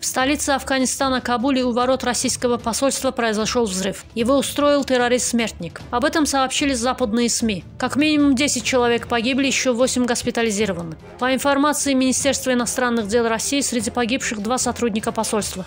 В столице Афганистана Кабуле у ворот российского посольства произошел взрыв. Его устроил террорист-смертник. Об этом сообщили западные СМИ. Как минимум 10 человек погибли, еще 8 госпитализированы. По информации Министерства иностранных дел России, среди погибших 2 сотрудника посольства.